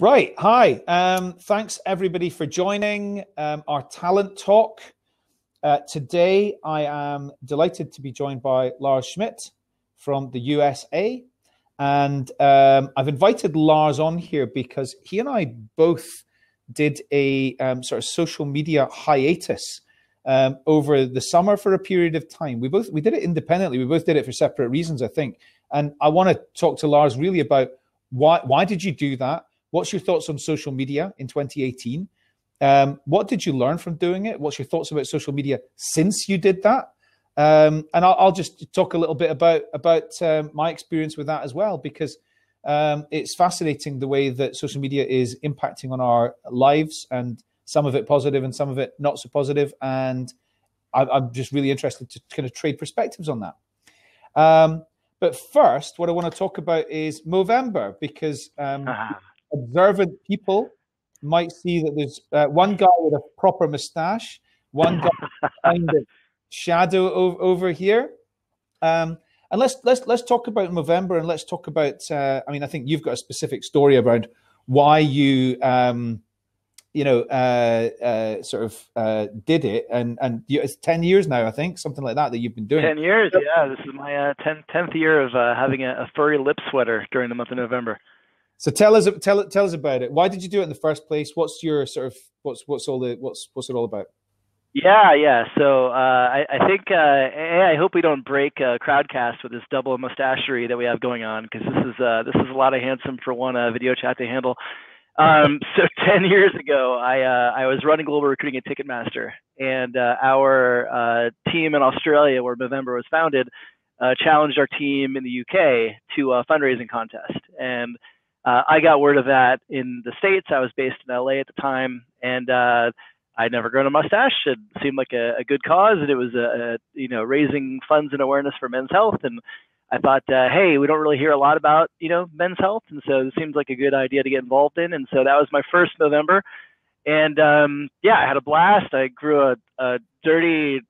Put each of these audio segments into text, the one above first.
Right. Hi. Thanks, everybody, for joining our Talent Talk. Today, I am delighted to be joined by Lars Schmidt from the USA. And I've invited Lars on here because he and I both did a sort of social media hiatus over the summer for a period of time. We did it independently. We both did it for separate reasons, I think. And I want to talk to Lars really about why did you do that? What's your thoughts on social media in 2018? What did you learn from doing it? What's your thoughts about social media since you did that? And I'll just talk a little bit about my experience with that as well, because it's fascinating the way that social media is impacting on our lives, and some of it positive and some of it not so positive. And I'm just really interested to kind of trade perspectives on that. But first, what I want to talk about is Movember, because observant people might see that there's one guy with a proper moustache, one guy behind it. Shadow over here, and let's talk about Movember, and let's talk about. I mean, I think you've got a specific story around why you, did it, and it's 10 years now, I think, something like that you've been doing. 10 years, yeah. This is my tenth year of having a furry lip sweater during the month of November. So tell us about it. Why did you do it in the first place? What's your sort of what's it all about? Yeah. So I think, I hope we don't break Crowdcast with this double mustachery that we have going on, because this is a lot of handsome for one video chat to handle. So 10 years ago, I was running global recruiting at Ticketmaster, and our team in Australia, where Movember was founded, challenged our team in the UK to a fundraising contest. And I got word of that in the States. I was based in LA at the time, and I'd never grown a mustache. It seemed like a good cause, and it was raising funds and awareness for men's health. And I thought, hey, we don't really hear a lot about men's health, and so it seems like a good idea to get involved in. And so that was my first Movember, and I had a blast. I grew a dirty,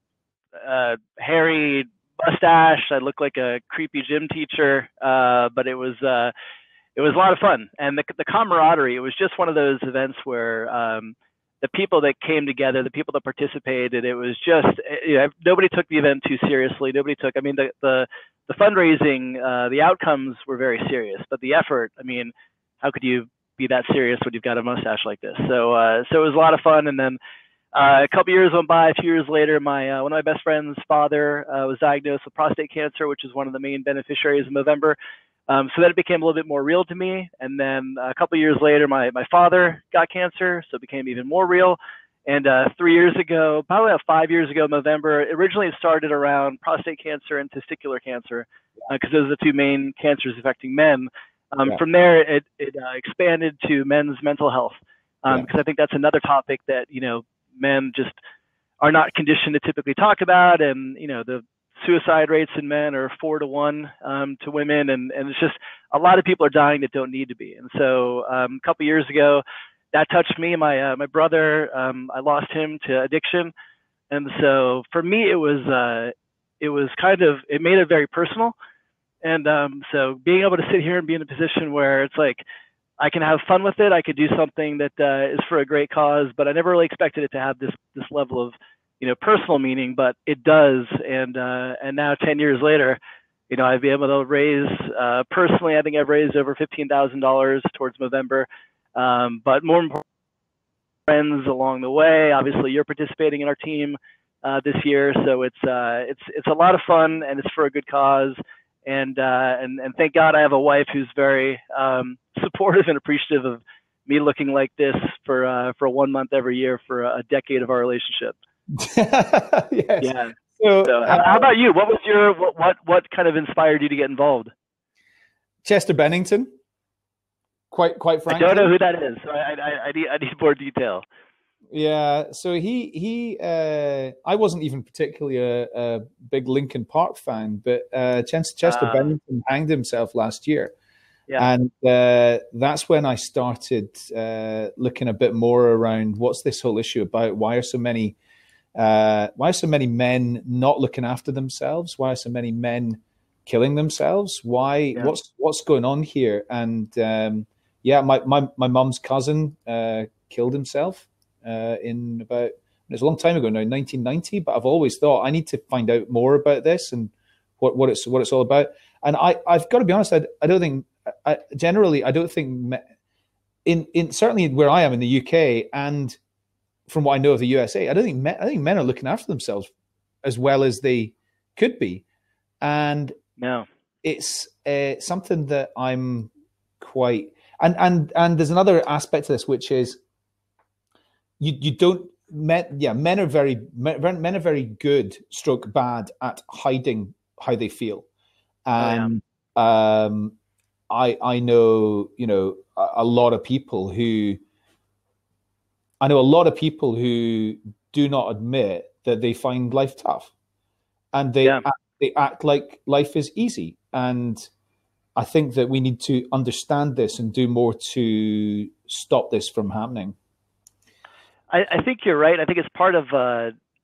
hairy mustache. I looked like a creepy gym teacher, but it was. It was a lot of fun, and the camaraderie. It was just one of those events where. The people that came together, the people that participated, it was just, nobody took the event too seriously. The fundraising, the outcomes were very serious, but the effort, I mean, how could you be that serious when you've got a mustache like this? So it was a lot of fun. And then a couple years went by. A few years later, one of my best friend's father was diagnosed with prostate cancer, which is one of the main beneficiaries of Movember. So that it became a little bit more real to me. And then a couple of years later, my father got cancer, so it became even more real. And 3 years ago, probably about 5 years ago, Movember, originally it started around prostate cancer and testicular cancer, because those are the two main cancers affecting men. From there, it expanded to men's mental health, because I think that's another topic that, men just are not conditioned to typically talk about. And, the suicide rates in men are 4 to 1 to women, and it's just a lot of people are dying that don't need to be. And so a couple years ago, that touched me. My brother, I lost him to addiction, and so for me it made it very personal. And so being able to sit here and be in a position where it's like I can have fun with it, I could do something that is for a great cause, but I never really expected it to have this level of personal meaning, but it does. And and now 10 years later, I've been able to raise personally, I think I've raised over $15,000 towards Movember, but more importantly, friends along the way. Obviously you're participating in our team this year, so it's a lot of fun, and it's for a good cause. And and thank God I have a wife who's very supportive and appreciative of me looking like this for 1 month every year for a decade of our relationship. Yes. Yeah. So how about you? What was your what kind of inspired you to get involved? Chester Bennington. Quite frankly, I don't know who that is. So I need more detail. Yeah. So he I wasn't even particularly a big Lincoln Park fan, but Chester Bennington hanged himself last year. Yeah. And that's when I started looking a bit more around what's this whole issue about? Why are so many men not looking after themselves? Why are so many men killing themselves? What's going on here? And yeah, my mum's cousin killed himself in about, it's a long time ago now, 1990. But I've always thought I need to find out more about this and what it's all about. And I've got to be honest, I don't think in certainly where I am in the UK, and from what I know of the USA, I don't think men are looking after themselves as well as they could be. And no, it's something that I'm quite, and there's another aspect to this, which is men are very good stroke bad at hiding how they feel. And I know, you know, a lot of people who do not admit that they find life tough, and they act like life is easy. And I think that we need to understand this and do more to stop this from happening. I think you're right. I think it's part of,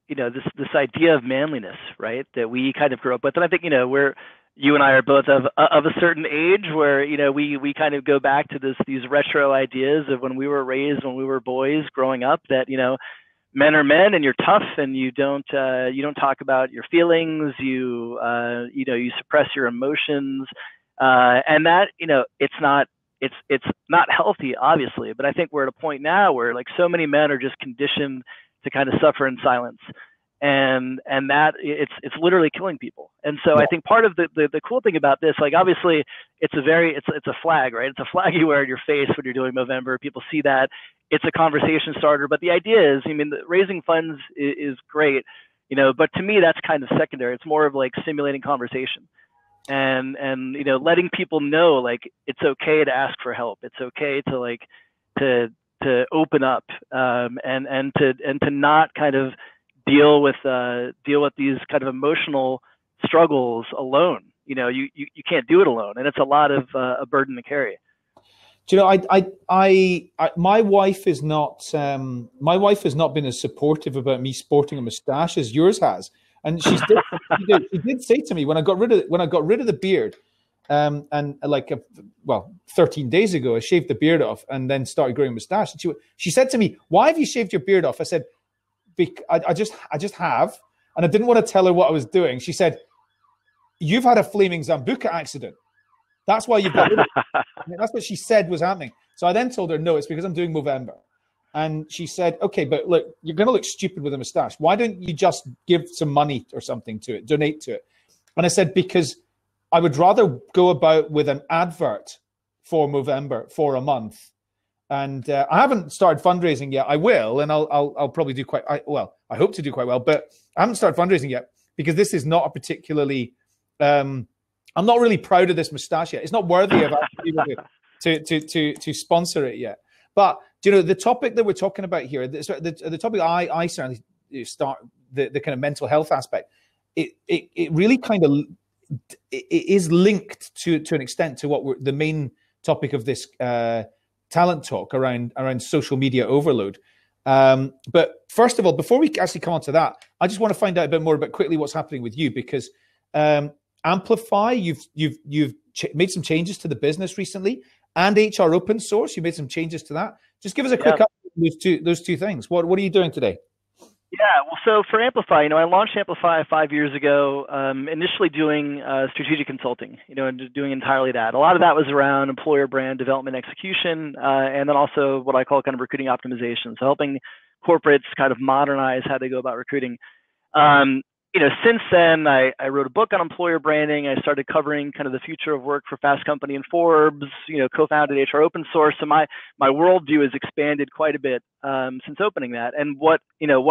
you know, this idea of manliness, right, that we kind of grew up with. And I think, you know, you and I are both of a certain age where, you know, we kind of go back to these retro ideas of when we were raised, when we were boys growing up, that, you know, men are men and you're tough and you don't talk about your feelings. You know, you suppress your emotions, and that, you know, it's not healthy, obviously. But I think we're at a point now where, like, so many men are just conditioned to kind of suffer in silence. And that it's literally killing people. And so I think part of the cool thing about this, like, obviously it's a flag, right? It's a flag you wear in your face when you're doing Movember. People see that. It's a conversation starter. But the idea is, I mean, raising funds is great, you know, but to me, that's kind of secondary. It's more of like stimulating conversation and, you know, letting people know, like, it's okay to ask for help. It's okay to to open up, and to not kind of deal with these kind of emotional struggles alone. You know, you can't do it alone, and it's a lot of a burden to carry. Do you know, my wife has not been as supportive about me sporting a mustache as yours has, and she did say to me when I got rid of the beard, and like 13 days ago, I shaved the beard off and then started growing a mustache. And she said to me, "Why have you shaved your beard off?" I said, I just have, and I didn't want to tell her what I was doing. She said, "You've had a flaming Zambuca accident. That's why you've got it." That's what she said was happening. So I then told her, "No, it's because I'm doing Movember." And she said, "Okay, but look, you're going to look stupid with a mustache. Why don't you just give some money or something to it, donate to it?" And I said, "Because I would rather go about with an advert for Movember for a month." And I haven't started fundraising yet. I will, and I'll probably do quite well. I hope to do quite well, but I haven't started fundraising yet because this is not a particularly. I'm not really proud of this mustache yet. It's not worthy of to sponsor it yet. But do you know the topic that we're talking about here? The topic I certainly start the kind of mental health aspect. It really kind of it is linked to an extent to what the main topic of this. Talent talk around social media overload. But first of all, before we actually come on to that, I just want to find out a bit more about quickly what's happening with you, because Amplify, you've made some changes to the business recently, and HR open source, you made some changes to that. Just give us a quick update on those two things. What are you doing today? Yeah, well, so for Amplify, you know, I launched Amplify 5 years ago, initially doing strategic consulting, you know, and doing entirely that. A lot of that was around employer brand development execution, and then also what I call kind of recruiting optimization. So helping corporates kind of modernize how they go about recruiting. You know, since then, I wrote a book on employer branding. I started covering kind of the future of work for Fast Company and Forbes, you know, co-founded HR open source. So my worldview has expanded quite a bit since opening that. And what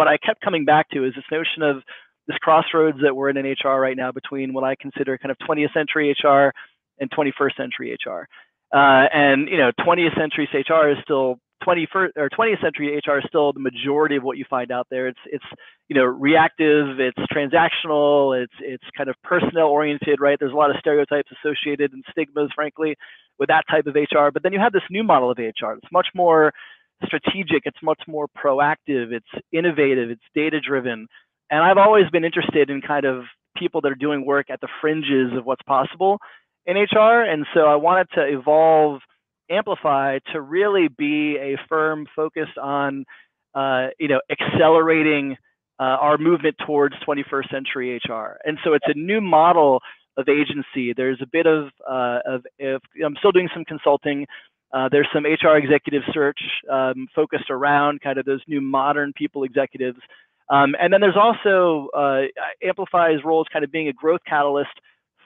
I kept coming back to is this notion of this crossroads that we're in HR right now between what I consider kind of 20th century HR and 21st century HR. And, you know, 20th century HR is still 20th century HR is still the majority of what you find out there. It's you know, reactive, it's transactional, it's kind of personnel oriented, right? There's a lot of stereotypes associated and stigmas, frankly, with that type of HR. But then you have this new model of HR. It's much more strategic. It's much more proactive. It's innovative. It's data driven. And I've always been interested in kind of people that are doing work at the fringes of what's possible in HR. And so I wanted to evolve Amplify to really be a firm focused on, accelerating our movement towards 21st century HR. And so it's a new model of agency. There's a bit of I'm still doing some consulting. There's some HR executive search focused around kind of those new modern people executives. And then there's also Amplify's role as kind of being a growth catalyst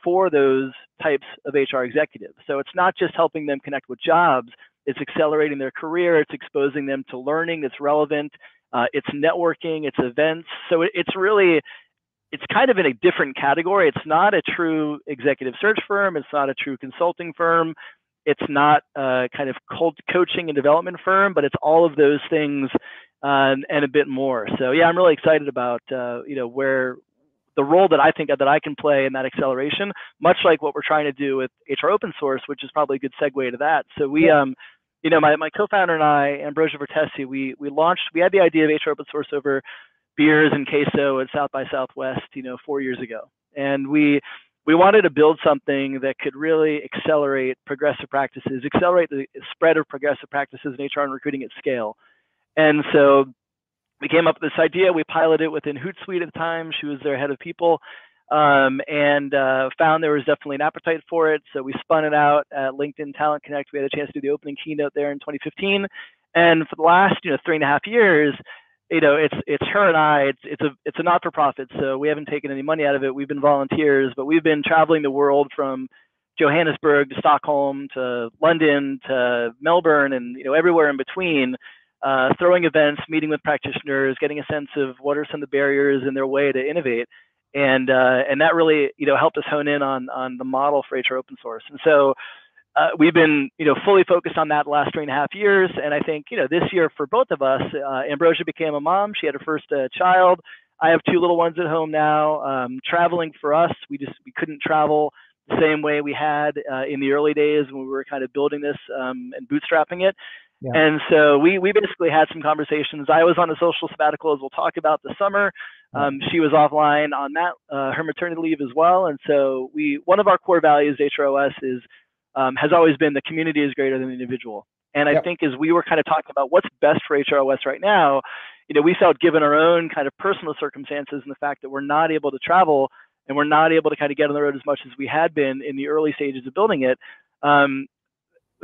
for those types of HR executives. So it's not just helping them connect with jobs, it's accelerating their career, it's exposing them to learning that's relevant, it's networking, it's events. So it's kind of in a different category. It's not a true executive search firm, it's not a true consulting firm, it's not a kind of coaching and development firm, but it's all of those things and a bit more. So yeah, I'm really excited about where the role that I think that I can play in that acceleration, much like what we're trying to do with HR open source, which is probably a good segue to that. So we, my co-founder and I, Ambrosia Vertesi, we had the idea of HR open source over beers and queso at South by Southwest, 4 years ago. And we wanted to build something that could really accelerate progressive practices, accelerate the spread of progressive practices in HR and recruiting at scale. And so we came up with this idea. We piloted it within Hootsuite at the time. She was their head of people, and found there was definitely an appetite for it. So we spun it out at LinkedIn Talent Connect. We had a chance to do the opening keynote there in 2015. And for the last 3.5 years, it's her and I. It's a not-for-profit, so we haven't taken any money out of it. We've been volunteers, but we've been traveling the world from Johannesburg to Stockholm to London to Melbourne and everywhere in between. Throwing events, meeting with practitioners, getting a sense of what are some of the barriers in their way to innovate, and that really helped us hone in on the model for HR open source. And so we've been fully focused on that the last 3.5 years. And I think this year for both of us, Ambrosia became a mom. She had her first child. I have two little ones at home now. Traveling for us, we couldn't travel the same way we had in the early days when we were kind of building this and bootstrapping it. Yeah. And so we basically had some conversations. I was on a social sabbatical, as we'll talk about this summer. She was offline on that, her maternity leave as well. And so one of our core values at HROS is, has always been the community is greater than the individual. And I think as we were kind of talking about what's best for HROS right now, we felt given our own kind of personal circumstances and the fact that we're not able to travel and we're not able to kind of get on the road as much as we had been in the early stages of building it,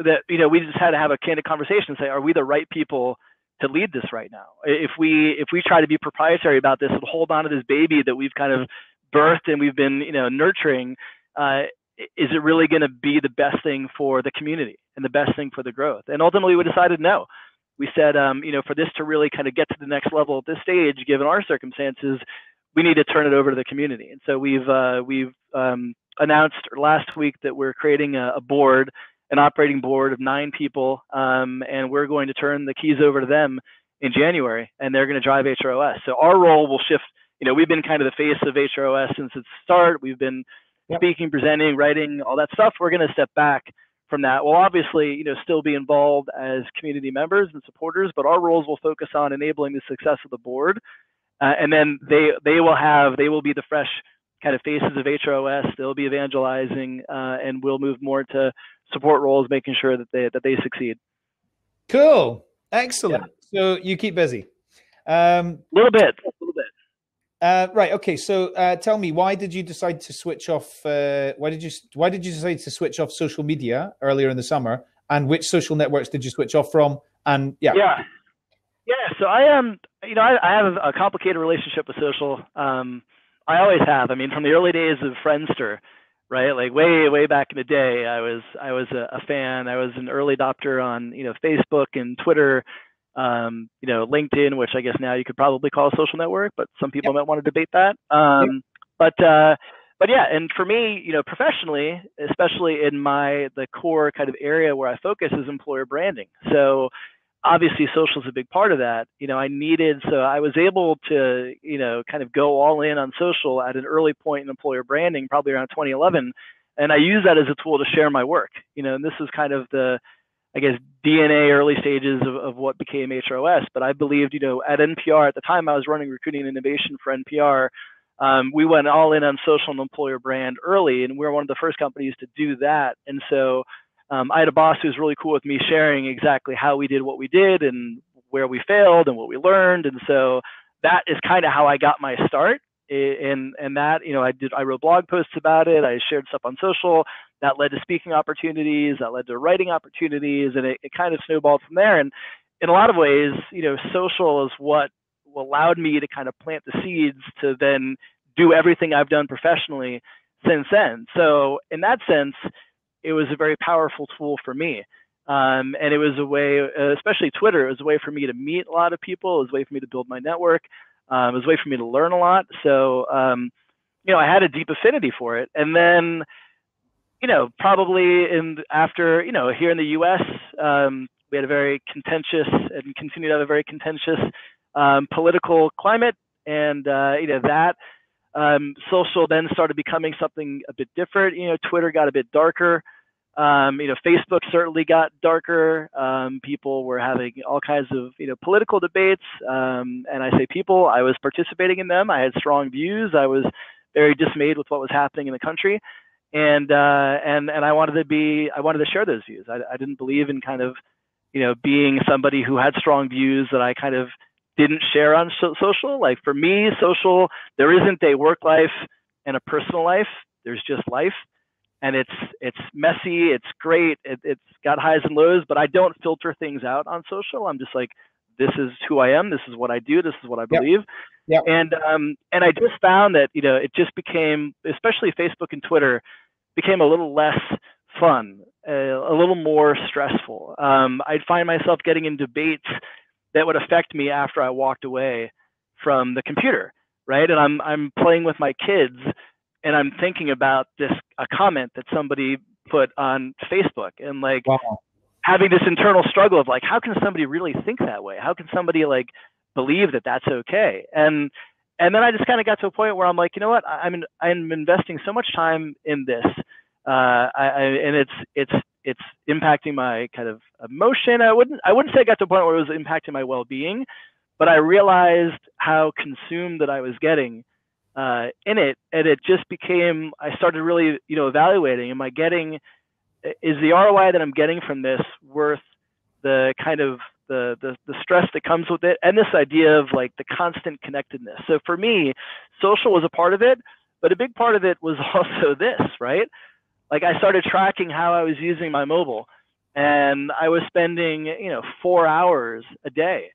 that we just had to have a candid conversation and say, are we the right people to lead this right now? If we try to be proprietary about this and hold on to this baby that we've kind of birthed and we've been nurturing, is it really going to be the best thing for the community and the best thing for the growth? And ultimately, we decided no. We said, for this to really kind of get to the next level at this stage, given our circumstances, we need to turn it over to the community. And so we've announced last week that we're creating a board, an operating board of 9 people, and we're going to turn the keys over to them in January, and they're going to drive HROS. So our role will shift. We've been kind of the face of HROS since its start. We've been speaking, presenting, writing, all that stuff. We're going to step back from that. We'll obviously, still be involved as community members and supporters, but our roles will focus on enabling the success of the board, and then they will be the fresh kind of faces of HROS. They'll be evangelizing, and we'll move more to support roles, making sure that they succeed. Cool, excellent. Yeah. So you keep busy. A little bit. Right. Okay. So tell me, why did you decide to switch off? Why did you decide to switch off social media earlier in the summer? And which social networks did you switch off from? And yeah. So I am. I have a complicated relationship with social. I always have. I mean, from the early days of Friendster. Right, like way back in the day, I was a fan. I was an early adopter on Facebook and Twitter, LinkedIn, which I guess now you could probably call a social network, but some people might want to debate that. But yeah, and for me, professionally, especially in the core kind of area where I focus is employer branding. So obviously, social is a big part of that. I was able to kind of go all in on social at an early point in employer branding, probably around 2011, and I use that as a tool to share my work. And this is kind of the, I guess, DNA early stages of what became HROS. But I believed, at NPR at the time, I was running recruiting and innovation for NPR. We went all in on social and employer brand early, and we were one of the first companies to do that. And so I had a boss who was really cool with me sharing exactly how we did what we did and where we failed and what we learned. And so that is kind of how I got my start. And that, you know, I wrote blog posts about it. I shared stuff on social. That led to speaking opportunities. That led to writing opportunities. And it kind of snowballed from there. And in a lot of ways, you know, social is what allowed me to kind of plant the seeds to then do everything I've done professionally since then. So in that sense, it was a very powerful tool for me. And it was a way, especially Twitter, it was a way for me to meet a lot of people. It was a way for me to build my network. It was a way for me to learn a lot. So, you know, I had a deep affinity for it. And then, you know, probably after, you know, here in the US, we had a very contentious and continue to have a very contentious political climate. And, you know, that social then started becoming something a bit different. You know, Twitter got a bit darker. You know, Facebook certainly got darker. People were having all kinds of, you know, political debates. And I say people, I was participating in them. I had strong views. I was very dismayed with what was happening in the country. And I wanted to share those views. I didn't believe in kind of, you know, being somebody who had strong views that I kind of didn't share on social. Like for me, social, there isn't a work life and a personal life. There's just life. And it's messy, it's great, it's got highs and lows, but I don't filter things out on social. I'm just like, this is who I am, this is what I do, this is what I believe. Yep. Yep. And I just found that, you know, it just became, especially Facebook and Twitter, became a little less fun, a little more stressful. I'd find myself getting in debates that would affect me after I walked away from the computer, right? And I'm playing with my kids, and I'm thinking about a comment that somebody put on Facebook, and like having this internal struggle of like, how can somebody really think that way? How can somebody like believe that that's okay? And then I just kind of got to a point where I'm like, you know what? I'm investing so much time in this, and it's impacting my kind of emotion. I wouldn't say I got to a point where it was impacting my well-being, but I realized how consumed that I was getting in it, and it just became, I started really, you know, evaluating, is the ROI that I'm getting from this worth the kind of the stress that comes with it, and this idea of like the constant connectedness. So for me, social was a part of it, but a big part of it was also this, right? Like I started tracking how I was using my mobile, and I was spending, you know, 4 hours a day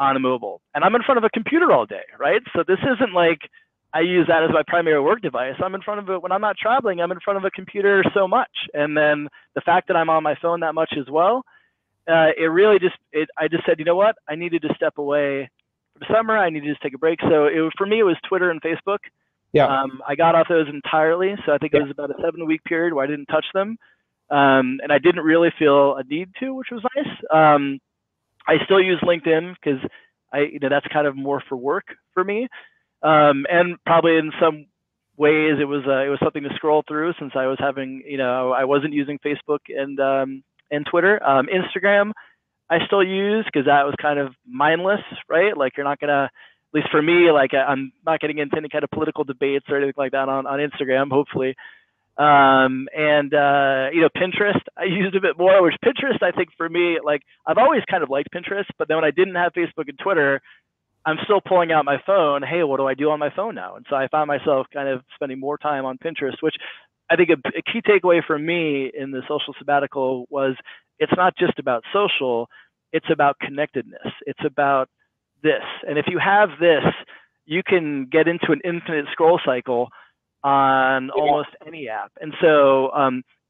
on a mobile, and I'm in front of a computer all day, right? So this isn't like I use that as my primary work device. I'm in front of it when I'm not traveling. I'm in front of a computer so much, and then the fact that I'm on my phone that much as well, I just said, you know what? I needed to step away for the summer. I needed to just take a break. So for me, it was Twitter and Facebook. Yeah. I got off those entirely. So I think it was about a 7-week period where I didn't touch them, and I didn't really feel a need to, which was nice. I still use LinkedIn because that's kind of more for work for me. And probably in some ways it was something to scroll through, since I was having, you know, I wasn't using Facebook and Twitter. Instagram I still use because that was kind of mindless, right? Like you're not gonna, at least for me, like I'm not getting into any kind of political debates or anything like that on Instagram, hopefully. You know, Pinterest I used a bit more, which Pinterest I think for me, like I've always kind of liked Pinterest, but then when I didn't have Facebook and Twitter, I'm still pulling out my phone. Hey, what do I do on my phone now? And so I found myself kind of spending more time on Pinterest, which I think a key takeaway for me in the social sabbatical was it's not just about social, it's about connectedness. It's about this. And if you have this, you can get into an infinite scroll cycle on almost any app. And so,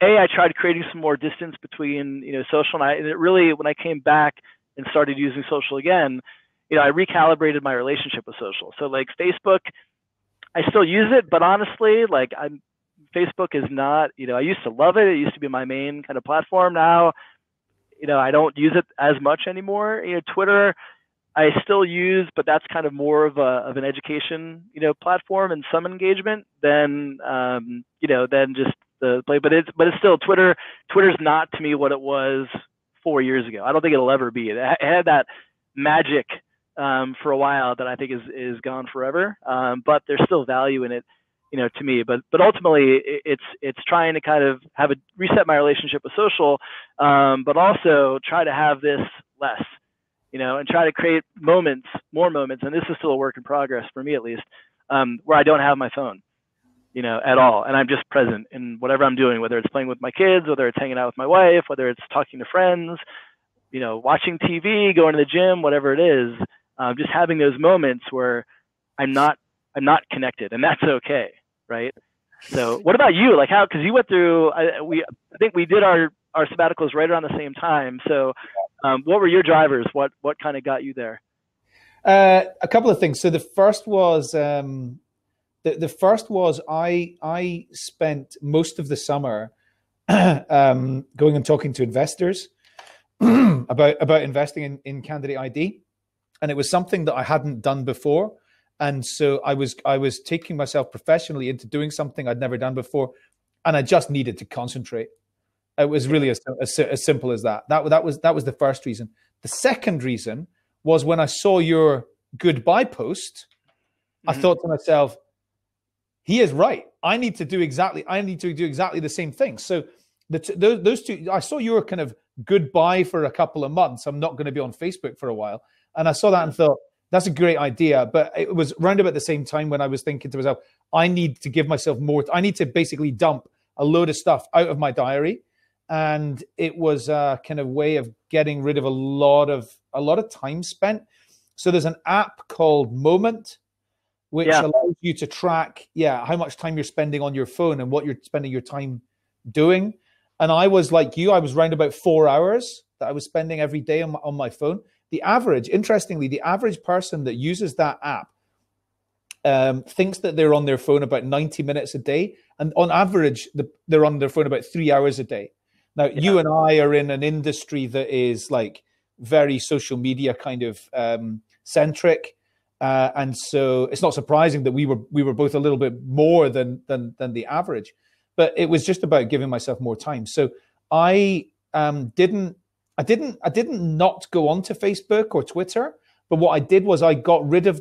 I tried creating some more distance between, you know, social and it really, when I came back and started using social again, you know, I recalibrated my relationship with social. So like Facebook, I still use it, but honestly, like Facebook is not, you know, I used to love it. It used to be my main kind of platform. Now, you know, I don't use it as much anymore. You know, Twitter, I still use, but that's kind of more of an education, you know, platform and some engagement than just the play. But it's still Twitter. Twitter's not to me what it was 4 years ago. I don't think it'll ever be. It had that magic for a while that I think is gone forever, but there's still value in it to me. But ultimately, it's trying to kind of have a reset my relationship with social, but also try to have this less, and try to create moments, more moments. And this is still a work in progress for me, at least, where I don't have my phone, at all. And I'm just present in whatever I'm doing, whether it's playing with my kids, whether it's hanging out with my wife, whether it's talking to friends, watching TV, going to the gym, whatever it is, just having those moments where I'm not connected, and that's okay. Right. So what about you? Like how, cause you went through, I think we did our sabbaticals right around the same time. So what were your drivers? What kind of got you there? A couple of things. So the first was, I spent most of the summer going and talking to investors about investing in Candidate ID. And it was something that I hadn't done before. And so I was taking myself professionally into doing something I'd never done before. And I just needed to concentrate. It was really as simple as that. That was the first reason. The second reason was when I saw your goodbye post, I thought to myself, he is right. I need to do exactly the same thing. So those two, I saw your kind of goodbye for a couple of months. I'm not going to be on Facebook for a while. And I saw that and thought, that's a great idea. But it was round about the same time when I was thinking to myself, I need to give myself more. I need to basically dump a load of stuff out of my diary. And it was a kind of way of getting rid of a lot of time spent. So there's an app called Moment, which allows you to track, how much time you're spending on your phone and what you're spending your time doing. And I was like you, I was around about 4 hours that I was spending every day on my phone. Interestingly, the average person that uses that app thinks that they're on their phone about 90 minutes a day. And on average, they're on their phone about 3 hours a day. Now, you and I are in an industry that is like very social media kind of centric. And so it's not surprising that we were both a little bit more than the average, but it was just about giving myself more time. So I didn't not go onto Facebook or Twitter, but what I did was I got rid of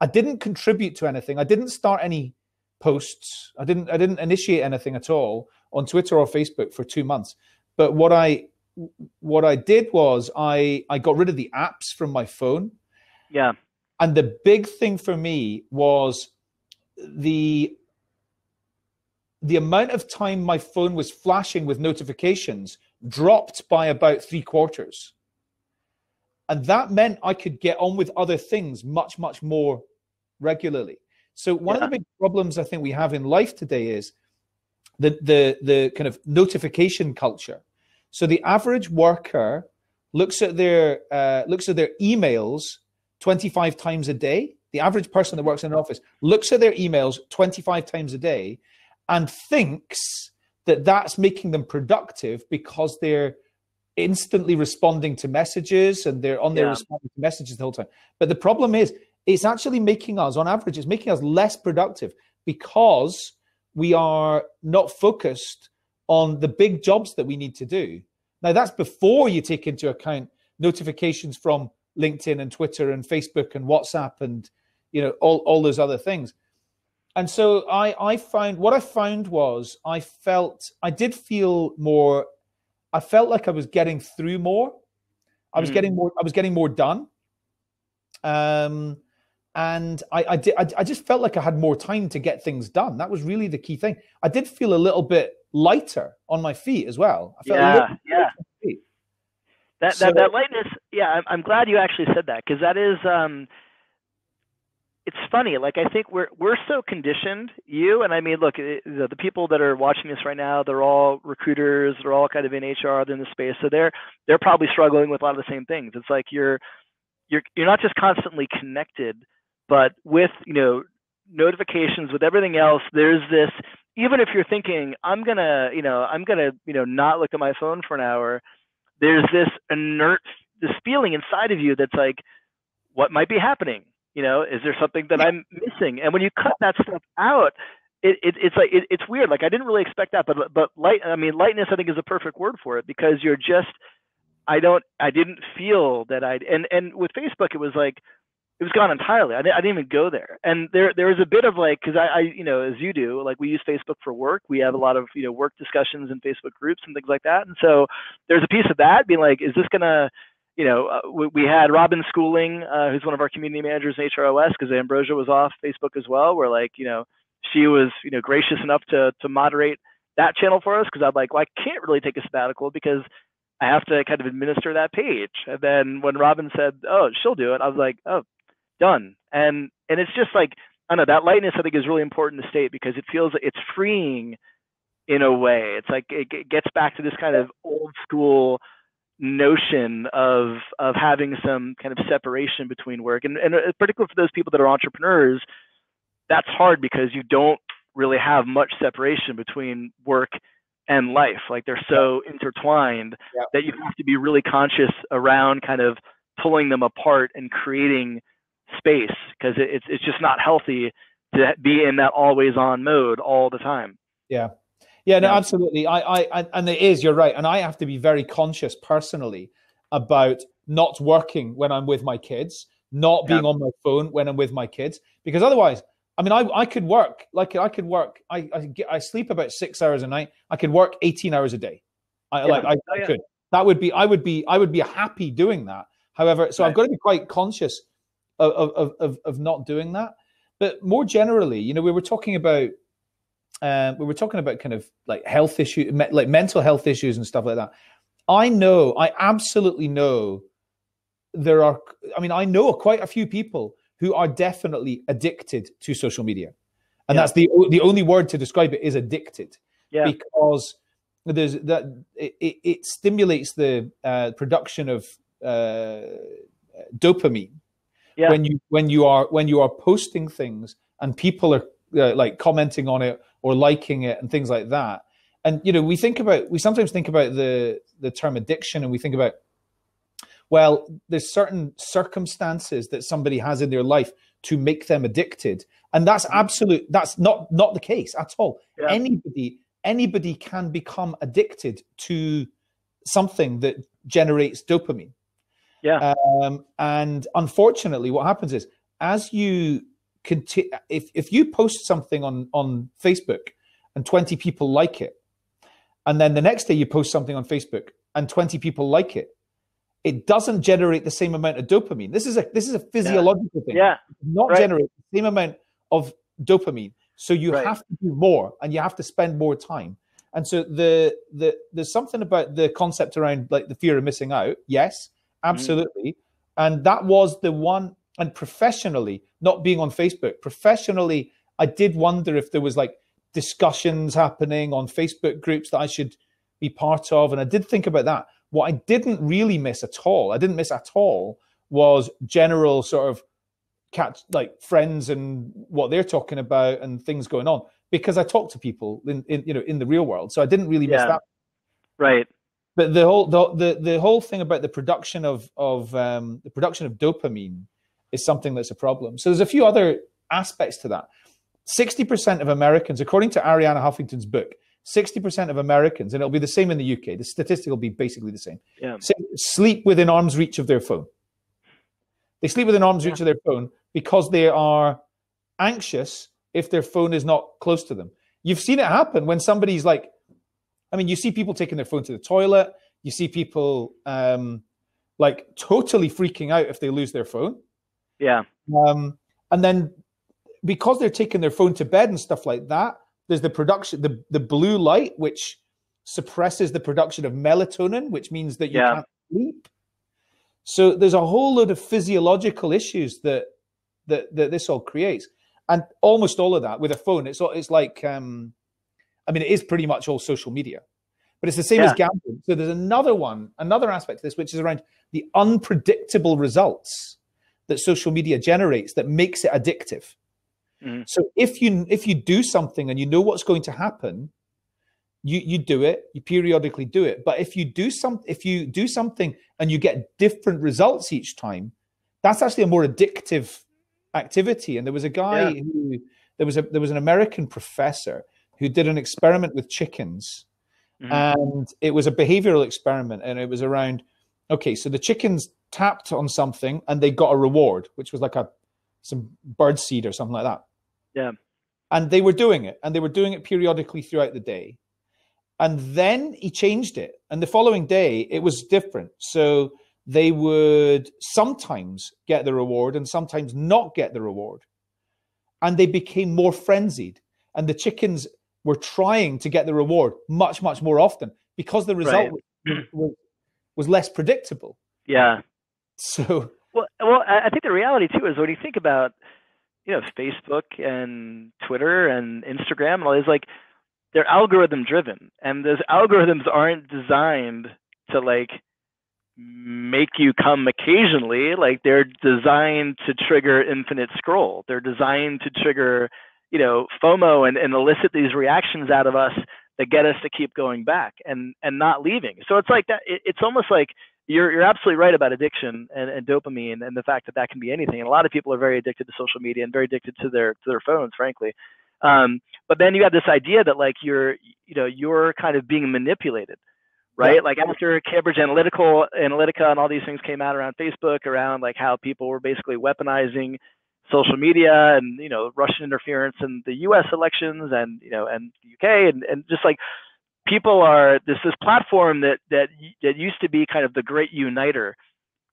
I didn't contribute to anything. I didn't start any posts. I didn't initiate anything at all on Twitter or Facebook for 2 months. But what I did was I got rid of the apps from my phone. Yeah. And the big thing for me was the amount of time my phone was flashing with notifications dropped by about 3/4. And that meant I could get on with other things much, much more regularly. So one of the big problems I think we have in life today is the kind of notification culture. So the average worker looks at their emails 25 times a day. The average person that works in an office looks at their emails 25 times a day and thinks that that's making them productive because they're instantly responding to messages and they're on their responding to messages the whole time. But the problem is it's actually making us, on average, it's making us less productive because we are not focused on the big jobs that we need to do. Now, that's before you take into account notifications from LinkedIn and Twitter and Facebook and WhatsApp and all those other things. And so I felt like I was getting through more. I was getting more done. And I just felt like I had more time to get things done. That was really the key thing. I did feel a little bit lighter on my feet as well. I felt that lightness. Yeah, I'm glad you actually said that, because that is, it's funny. Like, I think we're so conditioned, the people that are watching this right now, they're all recruiters, they're all kind of in HR, they're in the space. So they're probably struggling with a lot of the same things. It's like you're not just constantly connected, but with, notifications, with everything else, there's this, even if you're thinking, I'm going to not look at my phone for an hour, there's this inert, this feeling inside of you that's like, what might be happening? Is there something that I'm missing? And when you cut that stuff out, it's weird. Like, I didn't really expect that, but lightness, I think, is a perfect word for it, because you're just, I didn't feel that and with Facebook, it was like, It was gone entirely. I didn't even go there. And there is a bit of like, because I, you know, as you do, like we use Facebook for work. We have a lot of, you know, work discussions in Facebook groups and things like that. And so there's a piece of that being like, is this going to, you know, we had Robin Schooling, who's one of our community managers in HROS, because Ambrosia was off Facebook as well. Where like, you know, she was, you know, gracious enough to moderate that channel for us, because I'm like, well, I can't really take a sabbatical because I have to kind of administer that page. And then when Robin said, oh, she'll do it, I was like, oh, done. And it's just like, I don't know, that lightness I think is really important to state, because it feels like it's freeing in a way. It's like it gets back to this kind of old school notion of having some kind of separation between work, and particularly for those people that are entrepreneurs, that's hard because you don't really have much separation between work and life. Like they're so intertwined that you have to be really conscious around kind of pulling them apart and creating space, because it's just not healthy to be in that always on mode all the time. No, absolutely. I and it is, you're right. And I have to be very conscious personally about not working when I'm with my kids, not being on my phone when I'm with my kids, because otherwise, I mean, I could work, like I could work. I sleep about 6 hours a night. I could work 18 hours a day. I could. That would be, I would be happy doing that. However, so I've got to be quite conscious of not doing that. But more generally, you know, we were talking about kind of like health issues, like mental health issues and stuff like that. I absolutely know there are, I mean, I know quite a few people who are definitely addicted to social media. And that's the only word to describe it is addicted, because there's that it stimulates the production of dopamine when you are posting things and people are like commenting on it or liking it and things like that. And you know, we sometimes think about the term addiction, and we think about, well, there's certain circumstances that somebody has in their life to make them addicted. And that's not the case at all. Yeah. Anybody can become addicted to something that generates dopamine. Yeah. And unfortunately, what happens is, as you continue, if you post something on Facebook and 20 people like it, and then the next day you post something on Facebook and 20 people like it, it doesn't generate the same amount of dopamine. This is a physiological thing. Yeah. Not generate the same amount of dopamine. So you have to do more, and you have to spend more time. And so there's something about the concept around like the fear of missing out. Yes, absolutely. And that was the one. And professionally, not being on Facebook, professionally, I did wonder if there was like discussions happening on Facebook groups that I should be part of. And I did think about that. What I didn't really miss at all, was general sort of catch, like friends and what they're talking about and things going on, because I talk to people in the real world. So I didn't really miss that. Right. But the whole thing about the production of dopamine is something that's a problem. So there's a few other aspects to that. 60% of Americans, according to Arianna Huffington's book, 60% of Americans, and it'll be the same in the UK, the statistic will be basically the same, sleep within arm's reach of their phone. They sleep within arm's reach of their phone because they are anxious if their phone is not close to them. You've seen it happen when somebody's like, I mean, you see people taking their phone to the toilet, you see people like totally freaking out if they lose their phone. Yeah. And then because they're taking their phone to bed and stuff like that, there's the production, the blue light, which suppresses the production of melatonin, which means that you can't sleep. So there's a whole load of physiological issues that this all creates, and almost all of that with a phone. It's like, I mean, it is pretty much all social media, but it's the same as gambling. So there's another aspect to this, which is around the unpredictable results that social media generates that makes it addictive. So if you do something and you know what's going to happen, you do it, you periodically do it. But if you do something and you get different results each time, that's actually a more addictive activity. And there was a guy who was an American professor who did an experiment with chickens, and it was a behavioral experiment, and it was around okay, so the chickens tapped on something and they got a reward, which was like some bird seed or something like that. Yeah. And they were doing it, and they were doing it periodically throughout the day. And then he changed it. And the following day, it was different. So they would sometimes get the reward and sometimes not get the reward. And they became more frenzied. And the chickens were trying to get the reward much, much more often because the result was less predictable. Yeah. So well, I think the reality, too, is when you think about, you know, Facebook and Twitter and Instagram and all these, like, they're algorithm driven, and those algorithms aren't designed to like make you come occasionally. Like, they're designed to trigger infinite scroll. They're designed to trigger, you know, FOMO and elicit these reactions out of us that get us to keep going back and not leaving. So it's like that. It's almost like you're absolutely right about addiction and dopamine and the fact that that can be anything. And a lot of people are very addicted to social media and very addicted to their phones, frankly. But then you have this idea that like you're kind of being manipulated, right? Yeah. Like after Cambridge Analytica and all these things came out around Facebook, around like how people were basically weaponizing social media and, you know, Russian interference in the US elections and, you know, and UK and just like people are this platform that used to be kind of the great uniter,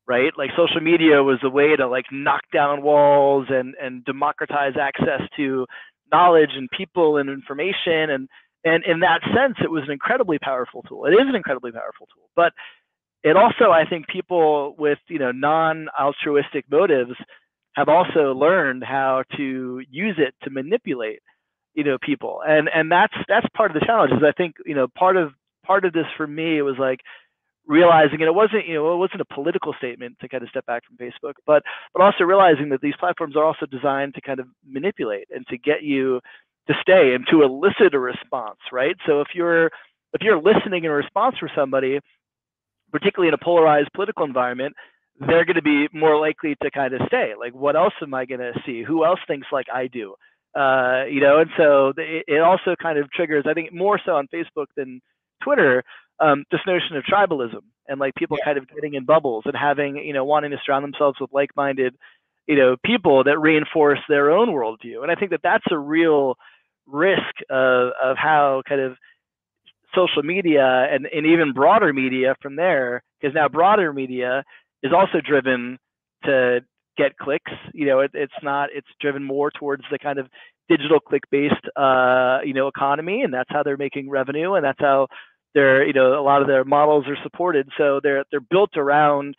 right? Like social media was the way to like knock down walls and democratize access to knowledge and people and information, and in that sense it was an incredibly powerful tool. It is an incredibly powerful tool, but it also, I think, people with, you know, non-altruistic motives have also learned how to use it to manipulate, you know, people, and that's part of the challenge. Is I think, you know, part of this for me was like realizing, and it wasn't a political statement to kind of step back from Facebook, but also realizing that these platforms are also designed to kind of manipulate and to get you to stay and to elicit a response, right? So if you're listening in response for somebody, particularly in a polarized political environment, they're going to be more likely to kind of stay. Like, what else am I going to see? Who else thinks like I do? You know, and so it also kind of triggers, I think, more so on Facebook than Twitter, this notion of tribalism and like people kind of getting in bubbles and having, you know, wanting to surround themselves with like-minded, you know, people that reinforce their own worldview. And I think that that's a real risk of how kind of social media and even broader media from there, because now broader media is also driven to get clicks. You know, it's driven more towards the kind of digital click-based, you know, economy, and that's how they're making revenue, and that's how they're, you know, a lot of their models are supported. So they're built around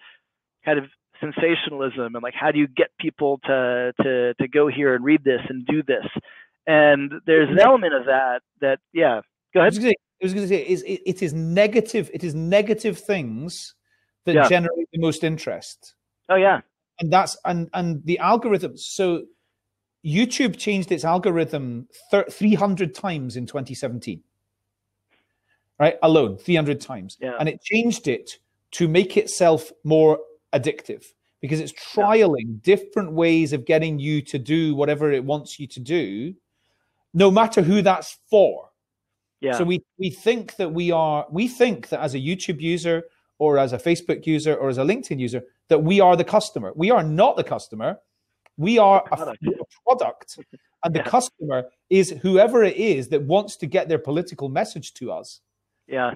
kind of sensationalism and like, how do you get people to go here and read this and do this? And there's an element of that yeah. Go ahead. I was going to say it is negative things that generate the most interest. Oh yeah. And that's and the algorithms. So YouTube changed its algorithm 300 times in 2017. Right, alone, 300 times. Yeah. And it changed it to make itself more addictive, because it's trialing different ways of getting you to do whatever it wants you to do, no matter who that's for. Yeah. So we think that as a YouTube user or as a Facebook user or as a LinkedIn user, that we are the customer. We are not the customer. We are a product. And the customer is whoever it is that wants to get their political message to us. Yeah,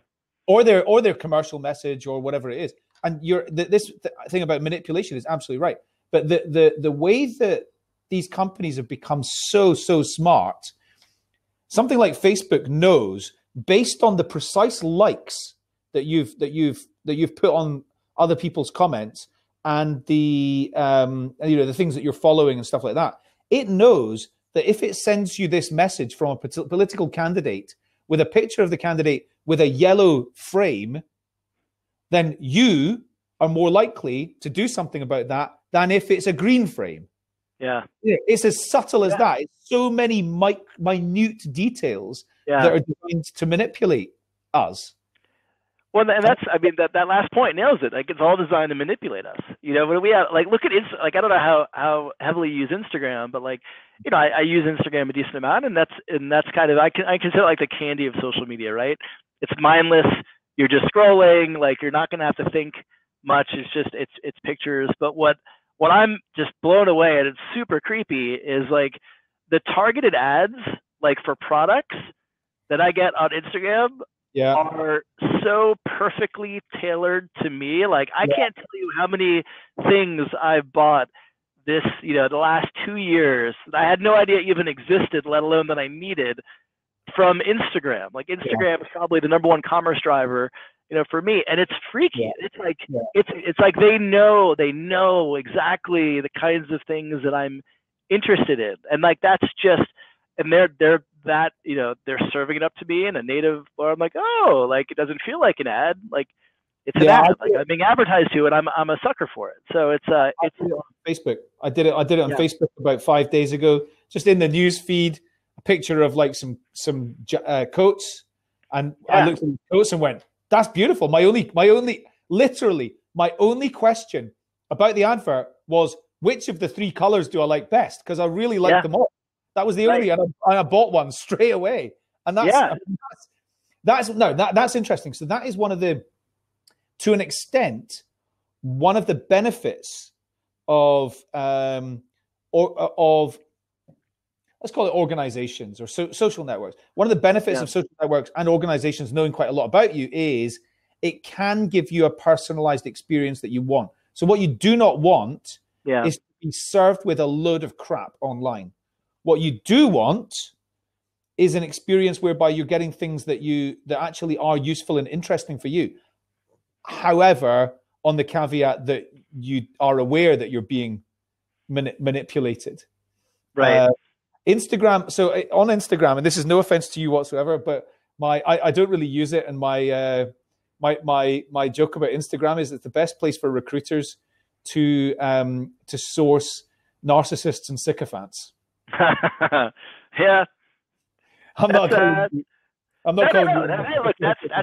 or their commercial message or whatever it is. And this thing about manipulation is absolutely right. But the way that these companies have become so smart, something like Facebook knows, based on the precise likes that you've put on other people's comments and the you know, the things that you're following and stuff like that, it knows that if it sends you this message from a political candidate with a picture of the candidate with a yellow frame, then you are more likely to do something about that than if it's a green frame. Yeah. It's as subtle as that. It's so many minute details that are designed to manipulate us. Well, and that's, I mean, that last point nails it. Like, it's all designed to manipulate us. You know, when we have, like, look at Instagram. Like, I don't know how heavily you use Instagram, but like, you know, I use Instagram a decent amount, and that's kind of, I consider it like the candy of social media, right? It's mindless. You're just scrolling. Like, you're not going to have to think much. It's just it's pictures. But what I'm just blown away at, it's super creepy, is like the targeted ads like for products that I get on Instagram are so perfectly tailored to me. Like I can't tell you how many things I've bought this, you know, the last 2 years that I had no idea even existed, let alone that I needed, from Instagram. Like Instagram is probably the #1 commerce driver, you know, for me. And it's freaky. It's like it's like they know exactly the kinds of things that I'm interested in. And like that's just, and they're that, you know, they're serving it up to me in a native, or I'm like, oh, like it doesn't feel like an ad. Like it's an ad. Like I'm being advertised to, and I'm a sucker for it. So it's on Facebook. I did it on Facebook about 5 days ago, just in the news feed, a picture of like some coats, and I looked at the coats and went, that's beautiful. My only question about the advert was, which of the three colors do I like best? Because I really like them all. That was the only, and I bought one straight away. And that's, I mean, that's interesting. So that is one of the, to an extent, one of the benefits of let's call it organizations or social networks. One of the benefits of social networks and organizations knowing quite a lot about you is it can give you a personalized experience that you want. So what you do not want is to be served with a load of crap online. What you do want is an experience whereby you're getting things that actually are useful and interesting for you. However, on the caveat that you are aware that you're being manipulated. Right. Instagram. So on Instagram, and this is no offense to you whatsoever, but I don't really use it. And my joke about Instagram is it's the best place for recruiters to source narcissists and sycophants. Yeah, I'm not calling you. That's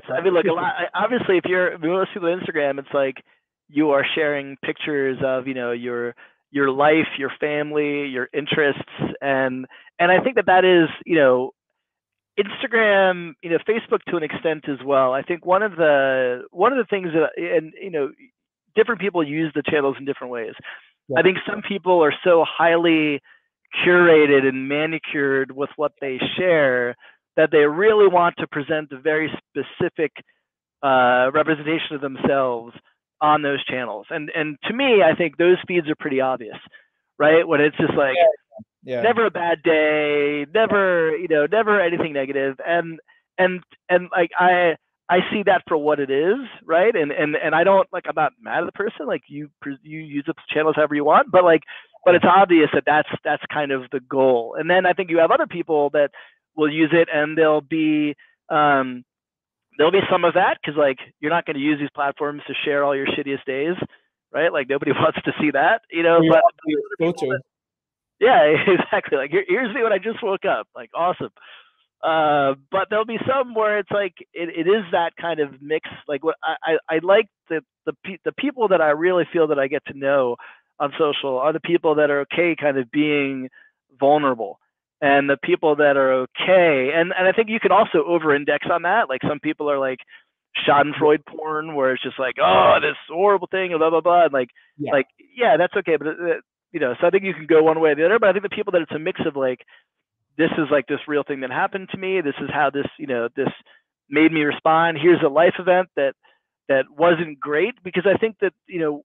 I mean, look, a lot. Obviously, if you're most people on Instagram, it's like you are sharing pictures of, you know, your life, your family, your interests, and I think that is, you know, Instagram, you know, Facebook to an extent as well. I think one of the things that, and you know, different people use the channels in different ways. Yeah. I think some people are so highly curated and manicured with what they share that they really want to present a very specific representation of themselves on those channels, and to me, I think those feeds are pretty obvious, right? When it's just like never a bad day, never anything negative, and like I see that for what it is, right? And I don't, like, I'm not mad at the person. Like you use the channels however you want, but like. But it's obvious that that's kind of the goal. And then I think you have other people that will use it, and there'll be some of that, because like you're not going to use these platforms to share all your shittiest days, right? Like nobody wants to see that, you know. Yeah, exactly. Like here's me when I just woke up, like awesome. But there'll be some where it's like it is that kind of mix. Like what I like the people that I really feel that I get to know on social are the people that are okay kind of being vulnerable, and the people that are okay. And I think you can also over-index on that. Like some people are like Schadenfreude porn, where it's just like, oh, this horrible thing, blah, blah, blah. And that's okay. But, you know, so I think you can go one way or the other, but I think the people that it's a mix of like, this is like this real thing that happened to me. This is how this, you know, this made me respond. Here's a life event that wasn't great, because I think that, you know,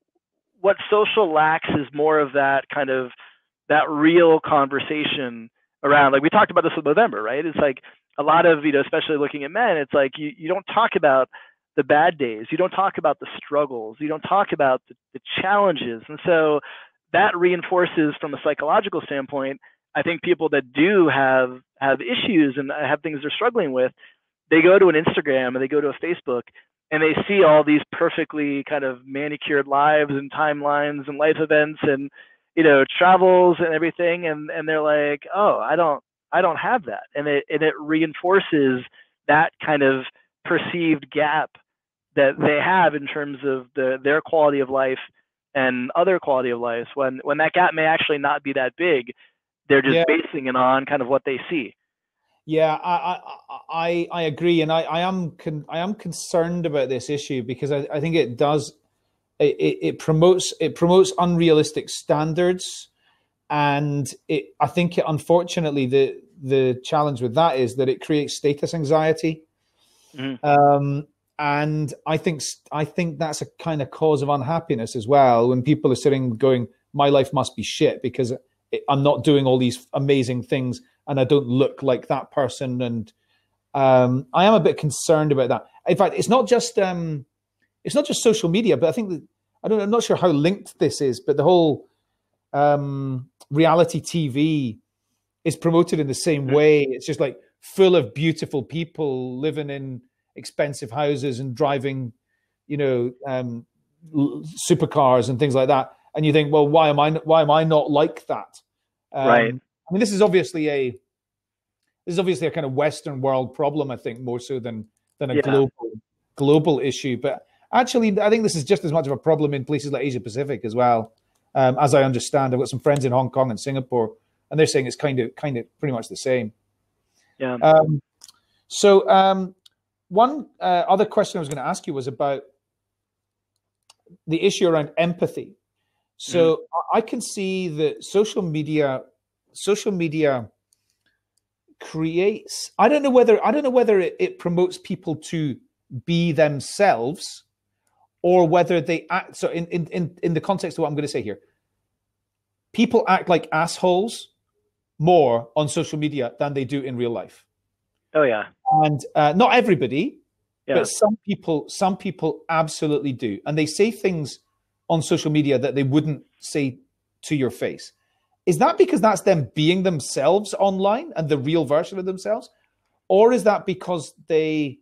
what social lacks is more of that kind of that real conversation around, like we talked about this with Movember, right? It's like a lot of, you know, especially looking at men, it's like you don't talk about the bad days. You don't talk about the struggles. You don't talk about the challenges. And so that reinforces, from a psychological standpoint, I think people that do have issues and have things they're struggling with, they go to an Instagram and they go to a Facebook, and they see all these perfectly kind of manicured lives and timelines and life events and, you know, travels and everything. And they're like, oh, I don't have that. And it reinforces that kind of perceived gap that they have in terms of their quality of life and other quality of life, when that gap may actually not be that big. They're just basing it on kind of what they see. Yeah, I agree, and I am concerned about this issue, because I think it does It promotes unrealistic standards, and I think unfortunately the challenge with that is that it creates status anxiety. Mm. And I think that's a kind of cause of unhappiness as well, when people are sitting going, my life must be shit because I'm not doing all these amazing things and I don't look like that person. And I am a bit concerned about that. In fact, it's not just social media, but I think that, I'm not sure how linked this is, but the whole reality TV is promoted in the same way. It's just like full of beautiful people living in expensive houses and driving, supercars and things like that. And you think, well, why am I not like that? Right. I mean, this is obviously a kind of Western world problem, I think, more so than a global issue. But actually, I think this is just as much of a problem in places like Asia Pacific as well. As I understand, I've got some friends in Hong Kong and Singapore, and they're saying it's kind of pretty much the same. Yeah. One other question I was going to ask you was about the issue around empathy. So I can see that social media creates, I don't know whether it promotes people to be themselves, or whether they act. So in the context of what I'm going to say here, people act like assholes more on social media than they do in real life. Oh yeah. And not everybody, but some people absolutely do. And they say things on social media that they wouldn't say to your face. Is that because that's them being themselves online and the real version of themselves? Or is that because they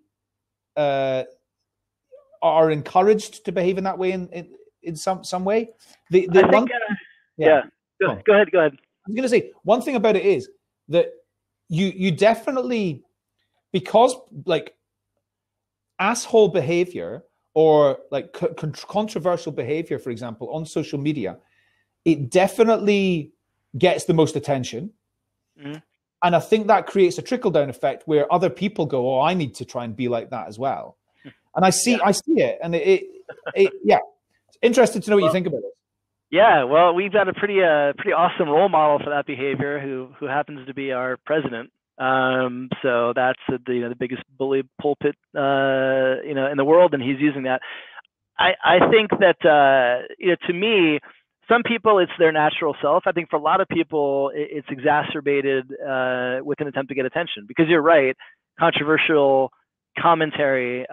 are encouraged to behave in that way in some way? Go ahead. I was going to say, one thing about it is that you definitely, because like asshole behavior or like controversial behavior, for example, on social media, it definitely gets the most attention. Mm. And I think that creates a trickle-down effect where other people go, oh, I need to try and be like that as well. And I see it. And it interested to know what you think about it. Yeah, well, we've got a pretty awesome role model for that behavior who happens to be our president. So that's the biggest bully pulpit, in the world. And he's using that. I think that, to me, some people it's their natural self. I think for a lot of people, it's exacerbated, with an attempt to get attention, because you're right. Controversial commentary,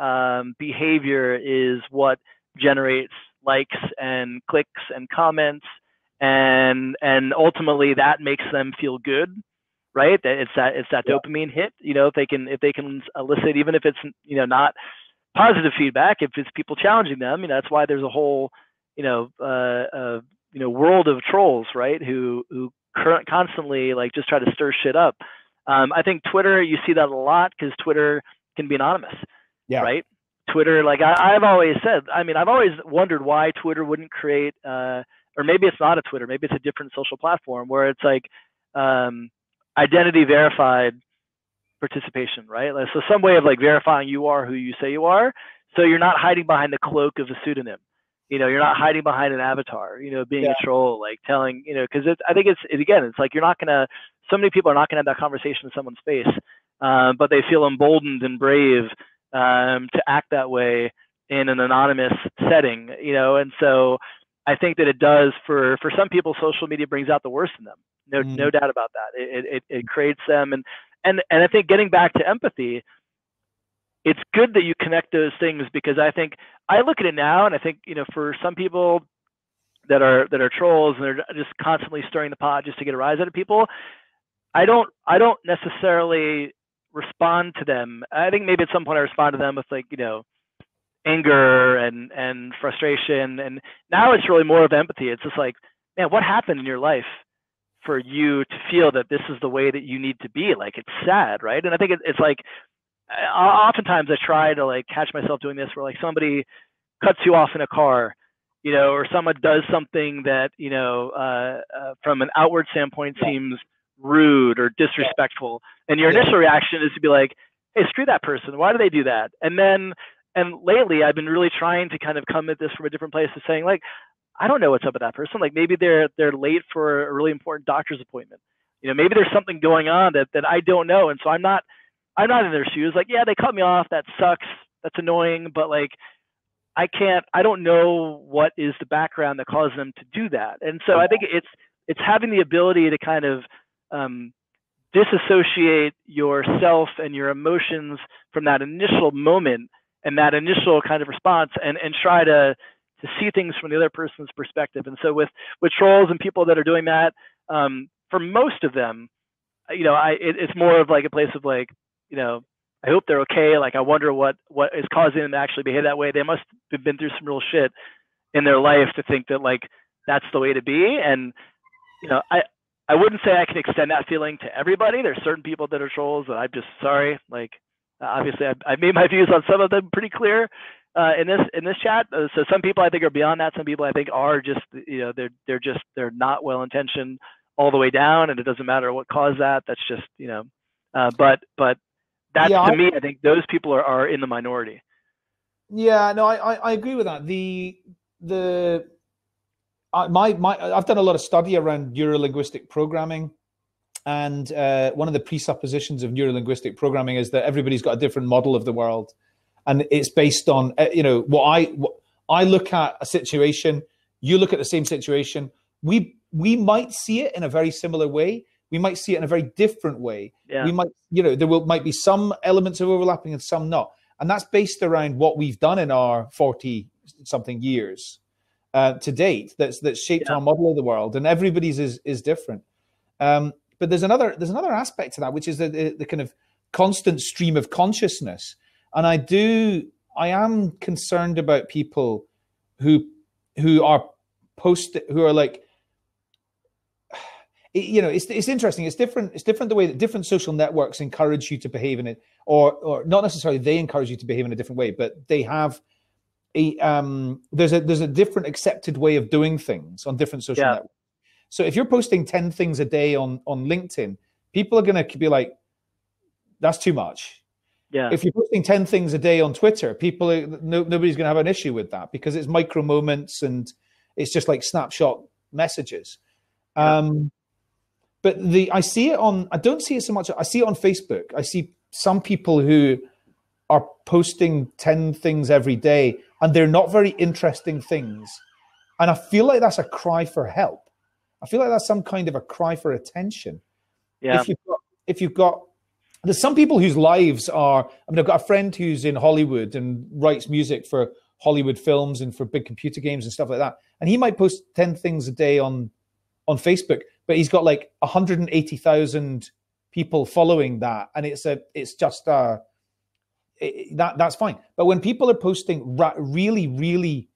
behavior is what generates likes and clicks and comments. And ultimately that makes them feel good. Right, it's that dopamine hit. If they can elicit, even if it's not positive feedback, if it's people challenging them, that's why there's a whole world of trolls, right? Who constantly like just try to stir shit up. I think Twitter, you see that a lot because Twitter can be anonymous, right? Twitter, like I've always said, I've always wondered why Twitter wouldn't create, or maybe it's not a Twitter, maybe it's a different social platform where it's like. Identity verified participation, right? Like, so some way of like verifying you are who you say you are. So you're not hiding behind the cloak of a pseudonym. You're not hiding behind an avatar, being a troll, like telling, because I think it's like you're not going to, so many people are not going to have that conversation in someone's face, but they feel emboldened and brave to act that way in an anonymous setting, And so I think that it does, for some people, social media brings out the worst in them. No doubt about that. It creates them. And I think getting back to empathy, it's good that you connect those things, because I think I look at it now and I think, for some people that are trolls and they're just constantly stirring the pot just to get a rise out of people, I don't necessarily respond to them. I think maybe at some point I respond to them with like, anger and frustration. And now it's really more of empathy. It's just like, man, what happened in your life for you to feel that this is the way that you need to be? Like, it's sad, right? And I think it's like, oftentimes I try to like catch myself doing this, where like somebody cuts you off in a car, or someone does something that, from an outward standpoint seems rude or disrespectful. And your initial reaction is to be like, hey, screw that person. Why do they do that? And then And lately, I've been really trying to kind of come at this from a different place of saying, like, I don't know what's up with that person. Like, maybe they're late for a really important doctor's appointment. You know, maybe there's something going on that I don't know. And so I'm not in their shoes. Like, yeah, they cut me off. That sucks. That's annoying. But like, I don't know what is the background that caused them to do that. And so I think it's having the ability to kind of disassociate yourself and your emotions from that initial moment and that initial kind of response, and try to see things from the other person's perspective. And so with trolls and people that are doing that, for most of them, you know, it's more of like a place of like, you know, I hope they're okay. Like, I wonder what is causing them to actually behave that way. They must have been through some real shit in their life to think that like that's the way to be. And you know, I wouldn't say I can extend that feeling to everybody. There's certain people that are trolls that I'm just sorry. Like, obviously, I've made my views on some of them pretty clear in this chat. So some people I think are beyond that. Some people I think are just, you know, they're not well intentioned all the way down, and it doesn't matter what caused that. That's just, you know, but that's, yeah, to me, I think those people are in the minority. Yeah, no, I agree with that. I've done a lot of study around neurolinguistic programming, and one of the presuppositions of neurolinguistic programming is that everybody's got a different model of the world, and it's based on what I look at a situation, you look at the same situation. We might see it in a very similar way. We might see it in a very different way. Yeah. We might, you know, might be some elements of overlapping and some not, and that's based around what we've done in our 40-something years. To date, that's shaped our model of the world, and everybody's is different. But there's another aspect to that, which is the kind of constant stream of consciousness. And I am concerned about people who are like, you know, it's interesting. It's different the way that different social networks encourage you to behave in it, or not necessarily they encourage you to behave in a different way, but they have. There's a different accepted way of doing things on different social networks. So if you're posting 10 things a day on LinkedIn, people are going to be like, that's too much. Yeah. If you're posting 10 things a day on Twitter, nobody's going to have an issue with that, because it's micro moments and it's just like snapshot messages. Yeah. But I don't see it so much. I see it on Facebook. I see some people who are posting 10 things every day, and they're not very interesting things. And I feel like that's a cry for help. I feel like that's some kind of a cry for attention. Yeah. There's some people whose lives are, I mean, I've got a friend who's in Hollywood and writes music for Hollywood films and for big computer games and stuff like that. And he might post 10 things a day on Facebook, but he's got like 180,000 people following that. And that's fine. But when people are posting really, really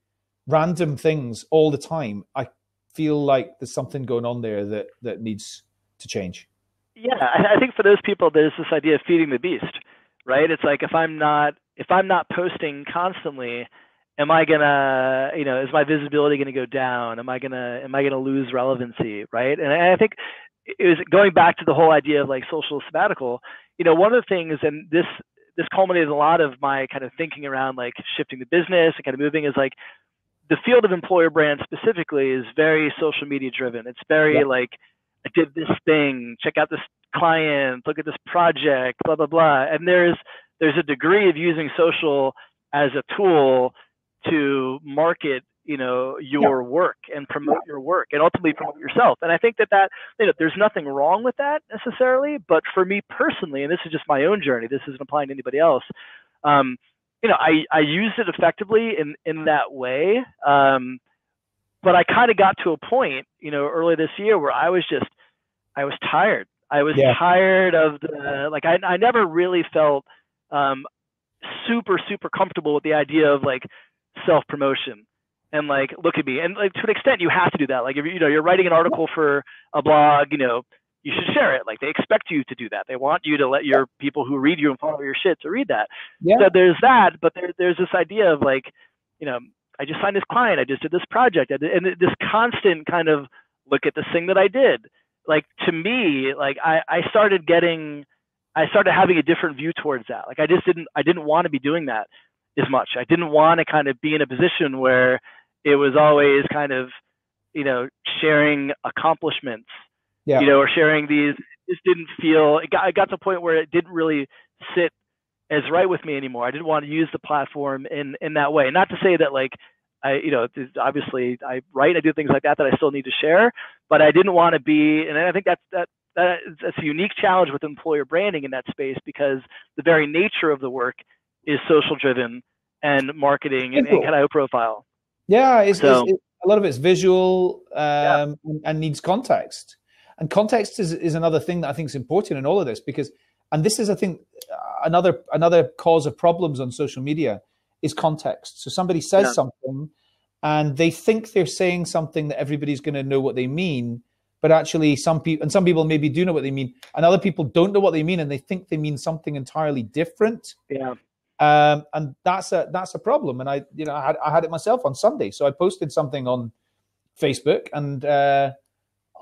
random things all the time, I feel like there's something going on there that needs to change. Yeah, I think for those people, there's this idea of feeding the beast, right? It's like, if I'm not posting constantly, am I gonna, you know, is my visibility gonna go down? Am I gonna lose relevancy, right? And I think it was going back to the whole idea of like social sabbatical. You know, one of the things, and this culminated a lot of my kind of thinking around like shifting the business and kind of moving, is like the field of employer brand specifically is very social media driven. It's very like, I did this thing, check out this client, look at this project, blah, blah, blah. And there's a degree of using social as a tool to market, you know, your work and promote your work and ultimately promote yourself. And I think that, you know, there's nothing wrong with that necessarily, but for me personally, and this is just my own journey, this isn't applying to anybody else. You know, I used it effectively in that way. But I kind of got to a point, you know, early this year where I was tired. I was tired of the, like, I never really felt super, super comfortable with the idea of like self-promotion. And like, look at me. And like, to an extent, you have to do that. Like, if you know, you're writing an article for a blog, you know, you should share it. Like, they expect you to do that. They want you to let your people who read you and follow your shit to read that. Yeah. So there's that, but there's this idea of like, you know, I just signed this client, I just did this project, and this constant kind of look at this thing that I did. Like, to me, like I started having a different view towards that. Like, I didn't want to be doing that. as much. I didn't want to kind of be in a position where it was always kind of, you know, sharing accomplishments, you know, or sharing these. This didn't feel, it got to a point where it didn't really sit as right with me anymore. I didn't want to use the platform in that way. Not to say that like, you know, obviously I write, I do things like that, that I still need to share, but I didn't want to be, and I think that's a unique challenge with employer branding in that space, because the very nature of the work is social driven and marketing and kind of profile. Yeah, it's a lot of it's visual and needs context. And context is another thing that I think is important in all of this, because, and this is, I think, another cause of problems on social media is context. So somebody says something and they think they're saying something that everybody's going to know what they mean, but actually some people maybe do know what they mean, and other people don't know what they mean, and they think they mean something entirely different. Yeah. And that's a problem. And I had it myself on Sunday. So I posted something on Facebook, and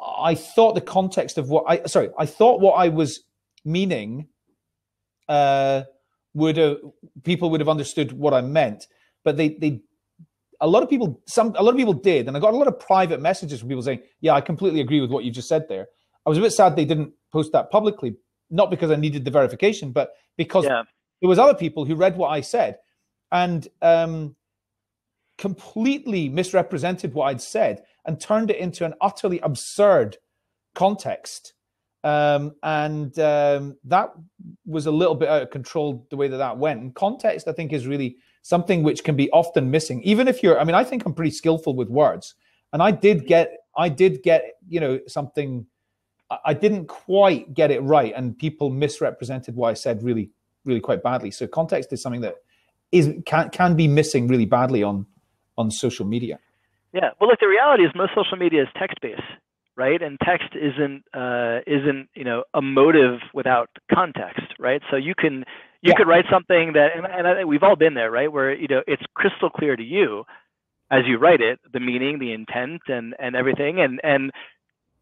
I thought the context of what I was meaning people would have understood what I meant, but a lot of people did, and I got a lot of private messages from people saying, "Yeah, I completely agree with what you just said there." I was a bit sad they didn't post that publicly, not because I needed the verification, but because there was other people who read what I said and completely misrepresented what I'd said and turned it into an utterly absurd context. That was a little bit out of control, the way that went. And context, I think, is really something which can be often missing. Even if you're, I mean, I think I'm pretty skillful with words, and I did get, you know, something, I didn't quite get it right, and people misrepresented what I said really, really quite badly. So context is something that can be missing really badly on social media. Yeah. Well, look, the reality is most social media is text-based. Right, and text isn't you know, emotive without context, right? So you could write something that, and I think we've all been there, right, where, you know, it's crystal clear to you as you write it, the meaning, the intent, and everything, and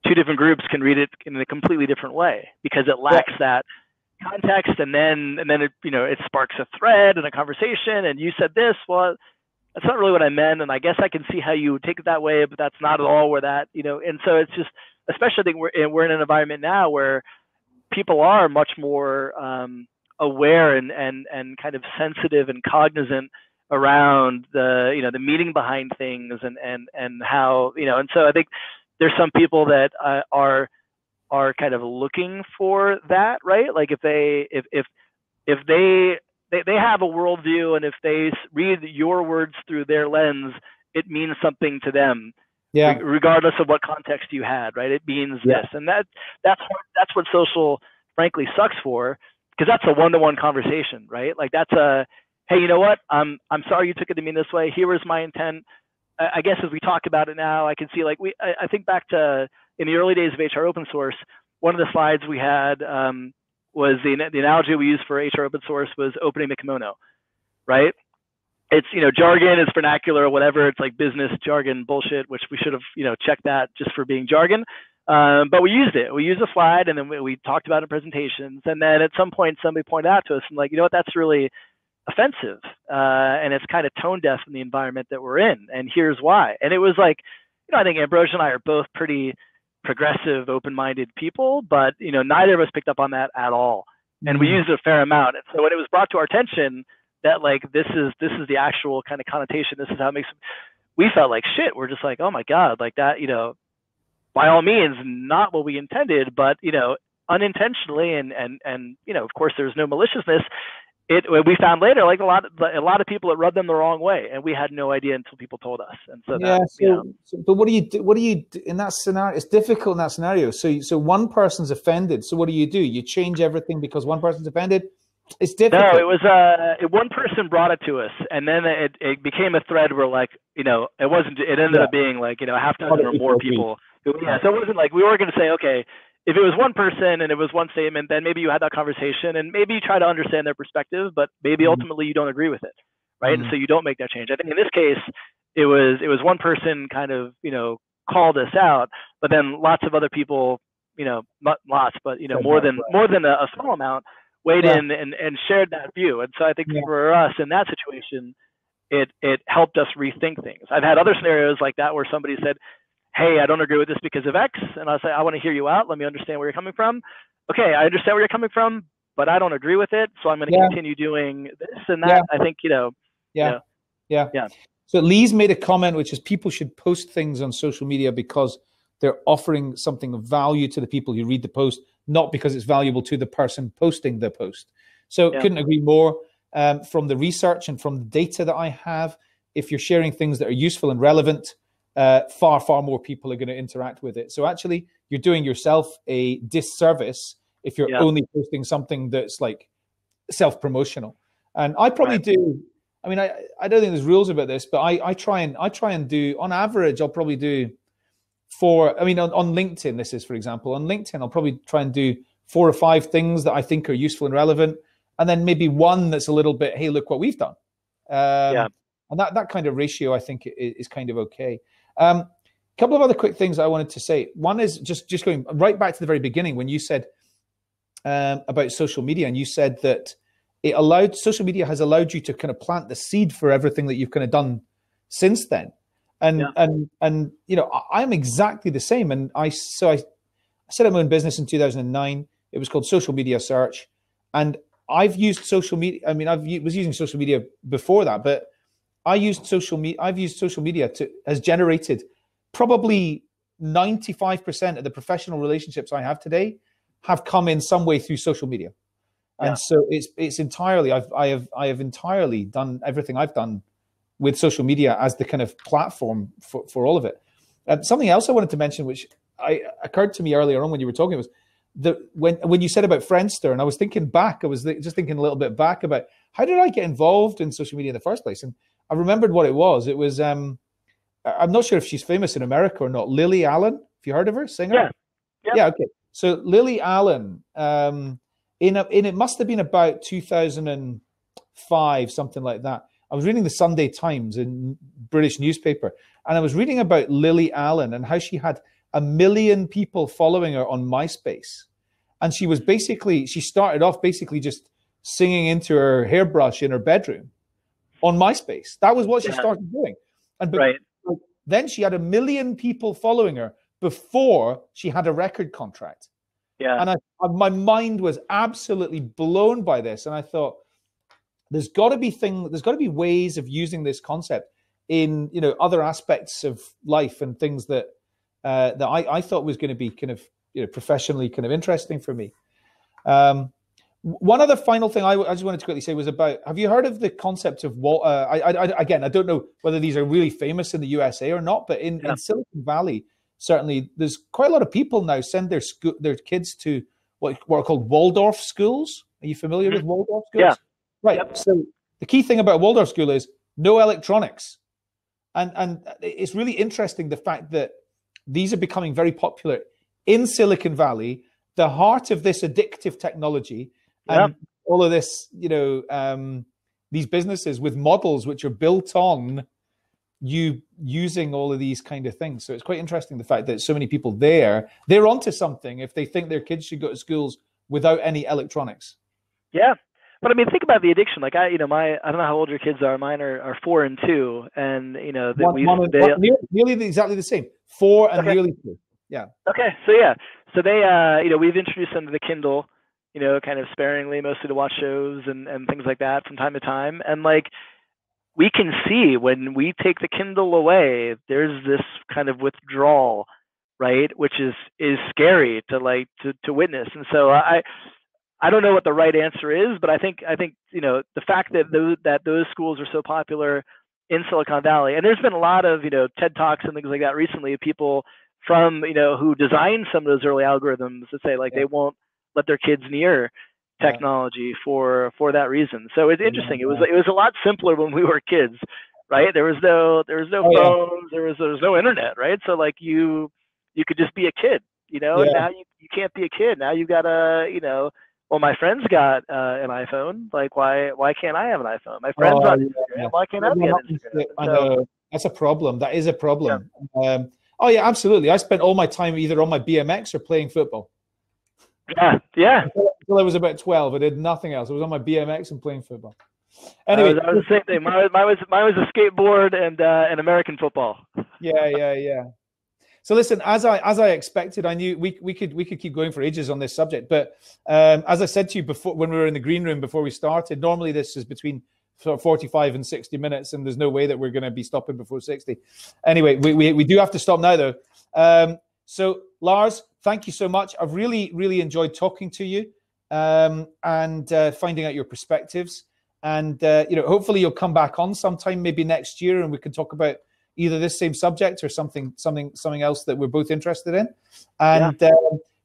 two different groups can read it in a completely different way because it lacks that context, and then it, you know, it sparks a thread and a conversation, and you said this, well, that's not really what I meant, and I guess I can see how you would take it that way, but that's not at all where that, you know. And so it's just, especially I think we're in an environment now where people are much more aware and kind of sensitive and cognizant around the, you know, the meaning behind things and how, you know. And so I think there's some people that are kind of looking for that, right? Like if they have a worldview, and if they read your words through their lens, it means something to them, regardless of what context you had, right? It means this, and that's what social, frankly, sucks for, because that's a one-to-one conversation, right? Like that's a, hey, you know what? I'm sorry you took it to mean this way. Here was my intent. I guess as we talk about it now, I can see like I think back to in the early days of HR open source, one of the slides we had. Was the analogy we used for HR open source was opening the kimono, right? It's, you know, jargon, it's vernacular, whatever. It's like business jargon bullshit, which we should have, you know, checked that just for being jargon. But we used it. We used a slide, and then we talked about it in presentations. And then at some point, somebody pointed out to us, and like, you know what, that's really offensive. And it's kind of tone deaf in the environment that we're in. And here's why. And it was like, you know, I think Ambrosia and I are both pretty progressive, open-minded people, but, you know, neither of us picked up on that at all, and we used it a fair amount. And so when it was brought to our attention that like this is the actual kind of connotation, this is how it makes, we felt like shit. We're just like, oh my god, like that, you know, by all means, not what we intended, but, you know, unintentionally, and you know, of course, there's no maliciousness. We found later, like a lot of people, it rubbed them the wrong way, and we had no idea until people told us. And so, but what do you do in that scenario? It's difficult in that scenario. So one person's offended. So what do? You change everything because one person's offended? It's difficult. No, it was one person brought it to us, and then it became a thread where, like, you know, it wasn't. It ended up being like, you know, half dozen or more people. So it wasn't like we were going to say, okay. If it was one person and it was one statement, then maybe you had that conversation and maybe you try to understand their perspective, but maybe ultimately you don't agree with it, right? Mm-hmm. And so you don't make that change. I think in this case, it was one person kind of, you know, called us out, but then lots of other people, you know, not lots, but, you know, more than a small amount weighed in and shared that view. And so I think for us in that situation, it helped us rethink things. I've had other scenarios like that where somebody said, hey, I don't agree with this because of X. And I'll say, I want to hear you out. Let me understand where you're coming from. Okay, I understand where you're coming from, but I don't agree with it. So I'm going to continue doing this and that. I think, So Lee's made a comment, which is people should post things on social media because they're offering something of value to the people who read the post, not because it's valuable to the person posting the post. So couldn't agree more. From the research and from the data that I have, if you're sharing things that are useful and relevant, far, far more people are going to interact with it. So actually, you're doing yourself a disservice if you're only posting something that's like self-promotional. And I probably do. I mean, I don't think there's rules about this, but I try and do, on average, I'll probably do on LinkedIn, this is, for example, on LinkedIn, I'll probably try and do 4 or 5 things that I think are useful and relevant. And then maybe one that's a little bit, hey, look what we've done. And that kind of ratio, I think, is kind of okay. A couple of other quick things I wanted to say. One is just going right back to the very beginning when you said about social media, and you said that social media has allowed you to kind of plant the seed for everything that you've kind of done since then. And you know, I'm exactly the same. And I set up my own business in 2009. It was called Social Media Search, and I've used social media. I mean, I was using social media before that, but I've used social media has generated probably 95% of the professional relationships I have today have come in some way through social media, and so it's entirely. I have entirely done everything I've done with social media as the kind of platform for all of it. Something else I wanted to mention, which occurred to me earlier on when you were talking, was when you said about Friendster, and I was thinking back, I was just thinking a little bit back about how did I get involved in social media in the first place? And I remembered what it was. It was, I'm not sure if she's famous in America or not, Lily Allen, have you heard of her, singer? Yeah, okay. So Lily Allen, it must have been about 2005, something like that. I was reading the Sunday Times, a British newspaper, and I was reading about Lily Allen and how she had 1 million people following her on MySpace. And she was she started off basically just singing into her hairbrush in her bedroom on MySpace. That was what she started doing. And then she had 1 million people following her before she had a record contract. Yeah. And my mind was absolutely blown by this. And I thought, there's got to be ways of using this concept in, you know, other aspects of life and things that that I thought was going to be kind of, you know, professionally kind of interesting for me. One other final thing I just wanted to quickly say was about, have you heard of the concept of again, I don't know whether these are really famous in the USA or not, but in Silicon Valley, certainly there's quite a lot of people now send their kids to what are called Waldorf schools. Are you familiar with Waldorf schools? Yeah. Right. Yep. So the key thing about Waldorf school is no electronics. And it's really interesting, the fact that these are becoming very popular in Silicon Valley, the heart of this addictive technology, and all of this, you know, these businesses with models which are built on you using all of these kind of things. So it's quite interesting, the fact that so many people they're onto something if they think their kids should go to schools without any electronics. Yeah. But I mean, think about the addiction. Like I don't know how old your kids are. Mine are 4 and 2, and you know, nearly exactly the same. 4 and nearly 2. Yeah. Okay. So they, we've introduced them to the Kindle, you know, kind of sparingly, mostly to watch shows and things like that from time to time. And like, we can see when we take the Kindle away, there's this kind of withdrawal, right? Which is scary to witness. And so I don't know what the right answer is, but I think you know, the fact that those schools are so popular in Silicon Valley, and there's been a lot of, you know, TED Talks and things like that recently of people from, you know, who designed some of those early algorithms that say like they won't let their kids near technology for that reason. So it's interesting. It was a lot simpler when we were kids, right? There was no phones, there was no internet, right? So like you could just be a kid, you know. And now you can't be a kid. Now you gotta, you know. Well, my friend's got an iPhone. Like, why can't I have an iPhone? My friend's on Instagram. Yeah. Why can't I be on Instagram? I know. That's a problem. That is a problem. Yeah. Absolutely. I spent all my time either on my BMX or playing football. Yeah, yeah. Until I was about 12, I did nothing else. I was on my BMX and playing football. Anyway, that was the same thing. Mine was a skateboard and American football. Yeah. So listen, as I expected, I knew we could keep going for ages on this subject. But as I said to you before, when we were in the green room before we started, normally this is between 45 and 60 minutes, and there's no way that we're going to be stopping before 60. Anyway, we do have to stop now though. So Lars, thank you so much. I've really, really enjoyed talking to you and finding out your perspectives. And hopefully you'll come back on sometime, maybe next year, and we can talk about either this same subject or something else that we're both interested in. And yeah.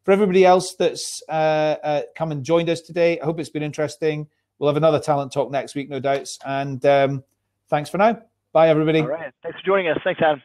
For everybody else that's come and joined us today, I hope it's been interesting. We'll have another Talent Talk next week, no doubts. And thanks for now. Bye, everybody. All right. Thanks for joining us. Thanks, Adam.